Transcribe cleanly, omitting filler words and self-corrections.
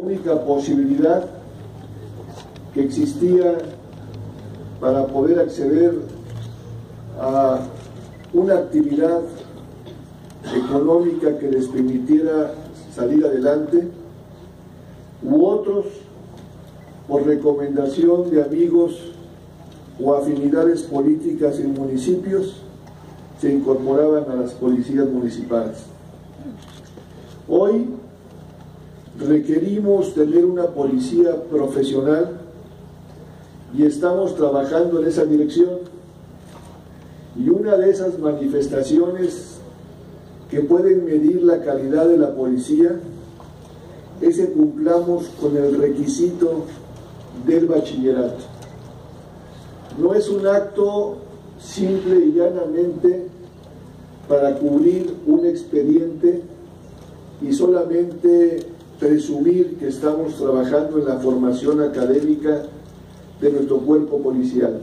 única posibilidad que existía para poder acceder a una actividad económica que les permitiera salir adelante, u otros por recomendación de amigos o afinidades políticas en municipios se incorporaban a las policías municipales. Hoy requerimos tener una policía profesional y estamos trabajando en esa dirección. Y una de esas manifestaciones que pueden medir la calidad de la policía es que cumplamos con el requisito del bachillerato. No es un acto simple y llanamente para cubrir un expediente y solamente presumir que estamos trabajando en la formación académica de nuestro cuerpo policial.